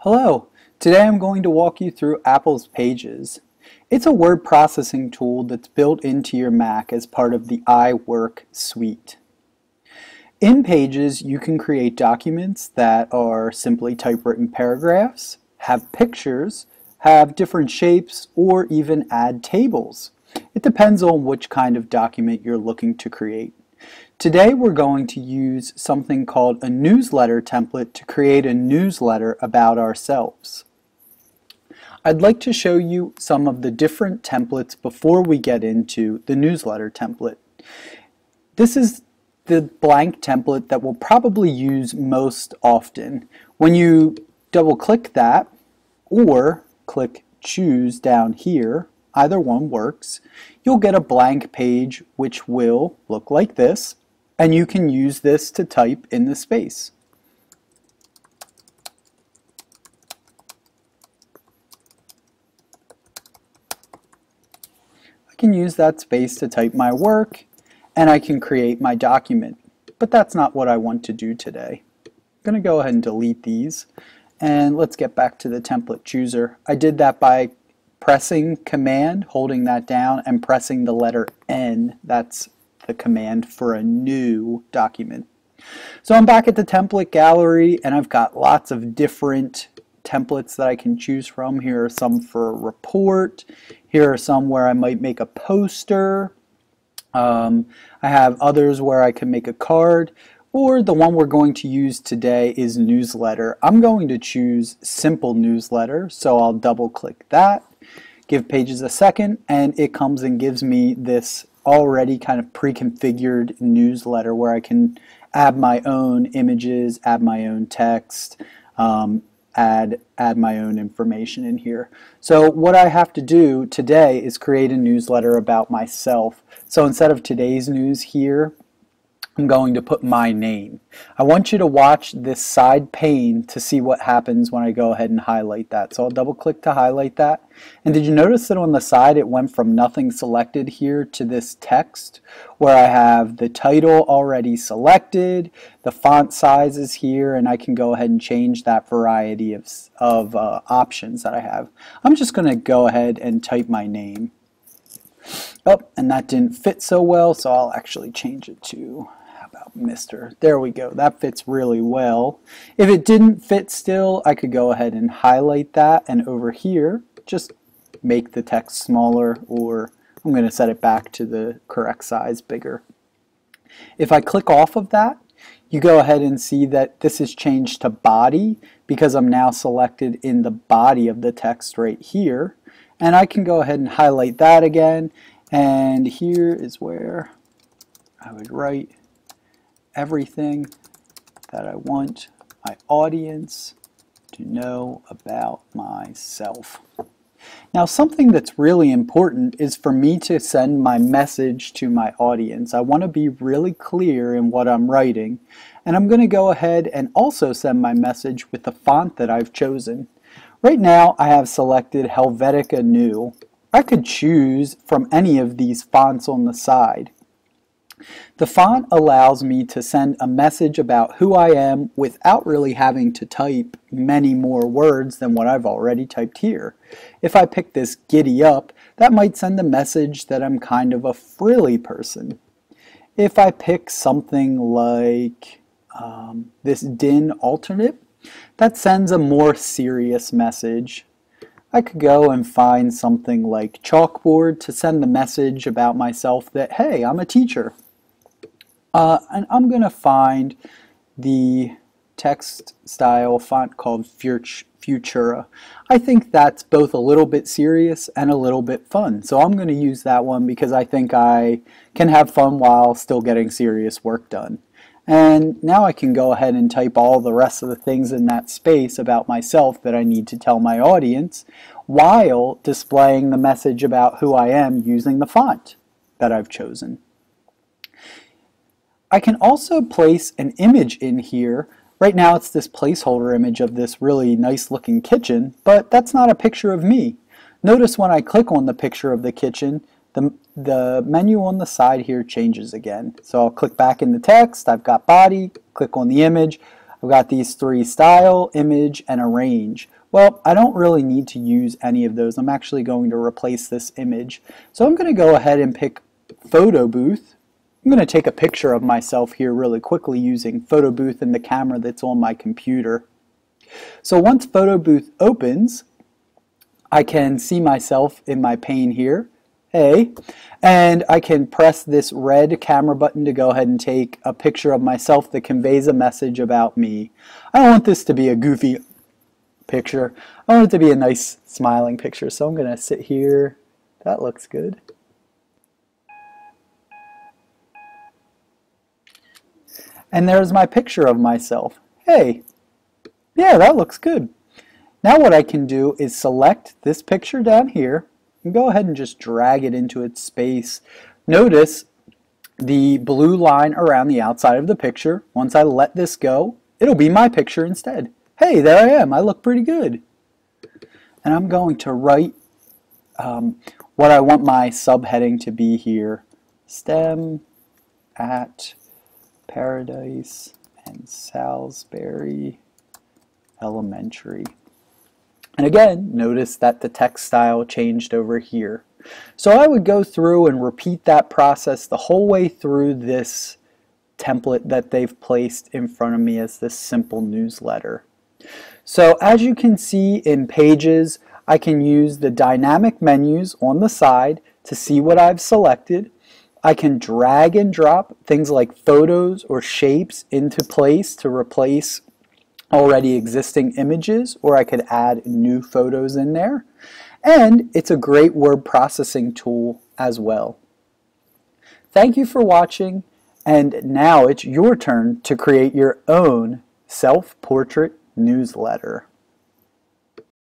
Hello! Today I'm going to walk you through Apple's Pages. It's a word processing tool that's built into your Mac as part of the iWork suite. In Pages, you can create documents that are simply typewritten paragraphs, have pictures, have different shapes, or even add tables. It depends on which kind of document you're looking to create. Today we're going to use something called a newsletter template to create a newsletter about ourselves. I'd like to show you some of the different templates before we get into the newsletter template. This is the blank template that we'll probably use most often. When you double click that or click choose down here, either one works, you'll get a blank page which will look like this, and you can use this to type in the space. I can use that space to type my work, and I can create my document, but that's not what I want to do today. I'm going to go ahead and delete these, and let's get back to the template chooser. I did that by pressing command, holding that down, and pressing the letter N. That's the command for a new document. So I'm back at the template gallery, and I've got lots of different templates that I can choose from. Here are some for a report. Here are some where I might make a poster. I have others where I can make a card. Or the one we're going to use today is newsletter. I'm going to choose simple newsletter, so I'll double click that, give Pages a second, and it comes and gives me this already kind of pre-configured newsletter where I can add my own images, add my own text, add my own information in here. So what I have to do today is create a newsletter about myself. So instead of today's news here, I'm going to put my name. I want you to watch this side pane to see what happens when I go ahead and highlight that. So I'll double click to highlight that. And did you notice that on the side it went from nothing selected here to this text where I have the title already selected, the font size is here, and I can go ahead and change that variety of options that I have. I'm just going to go ahead and type my name. Oh, and that didn't fit so well, so I'll actually change it to Mr. There we go. That fits really well. If it didn't fit still, I could go ahead and highlight that, and over here just make the text smaller, or I'm going to set it back to the correct size, bigger. If I click off of that, you go ahead and see that this is changed to body because I'm now selected in the body of the text right here, and I can go ahead and highlight that again, and here is where I would write everything that I want my audience to know about myself. Now, something that's really important is for me to send my message to my audience. I want to be really clear in what I'm writing, and I'm going to go ahead and also send my message with the font that I've chosen. Right now, I have selected Helvetica Neue. I could choose from any of these fonts on the side. The font allows me to send a message about who I am without really having to type many more words than what I've already typed here. If I pick this giddy up, that might send a message that I'm kind of a frilly person. If I pick something like this DIN alternate, that sends a more serious message. I could go and find something like chalkboard to send the message about myself that, hey, I'm a teacher. And I'm going to find the text style font called Futura. I think that's both a little bit serious and a little bit fun. So I'm going to use that one because I think I can have fun while still getting serious work done. And now I can go ahead and type all the rest of the things in that space about myself that I need to tell my audience while displaying the message about who I am using the font that I've chosen. I can also place an image in here. Right now it's this placeholder image of this really nice looking kitchen, but that's not a picture of me. Notice when I click on the picture of the kitchen, the menu on the side here changes again. So I'll click back in the text, I've got body, click on the image, I've got these three: style, image, and arrange. Well, I don't really need to use any of those. I'm actually going to replace this image. So I'm going to go ahead and pick PhotoBooth. I'm going to take a picture of myself here really quickly using PhotoBooth and the camera that's on my computer. So once PhotoBooth opens, I can see myself in my pane here. Hey, and I can press this red camera button to go ahead and take a picture of myself that conveys a message about me. I don't want this to be a goofy picture. I want it to be a nice smiling picture. So I'm going to sit here. That looks good. And there's my picture of myself. Hey, yeah, that looks good. Now what I can do is select this picture down here and go ahead and just drag it into its space. Notice the blue line around the outside of the picture. Once I let this go, it'll be my picture instead. Hey, there I am. I look pretty good. And I'm going to write what I want my subheading to be here. Stem at Paradise and Salisbury Elementary. And again, notice that the text style changed over here. So I would go through and repeat that process the whole way through this template that they've placed in front of me as this simple newsletter. So as you can see in Pages, I can use the dynamic menus on the side to see what I've selected. I can drag and drop things like photos or shapes into place to replace already existing images, or I could add new photos in there. And it's a great word processing tool as well. Thank you for watching, and now it's your turn to create your own self-portrait newsletter.